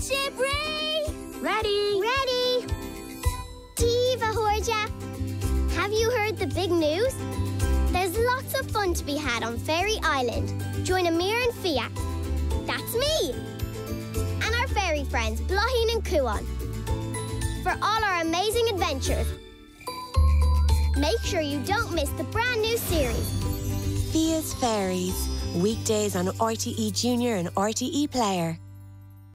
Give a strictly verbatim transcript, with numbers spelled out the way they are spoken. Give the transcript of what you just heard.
Ship Ray! Ready! Ready! Diva Horja! Have you heard the big news? There's lots of fun to be had on Fairy Island. Join Amir and Fia. That's me! And our fairy friends, Blahin and Kuan. For all our amazing adventures. Make sure you don't miss the brand new series. Fia's Fairies. Weekdays on R T E Junior and R T E Player.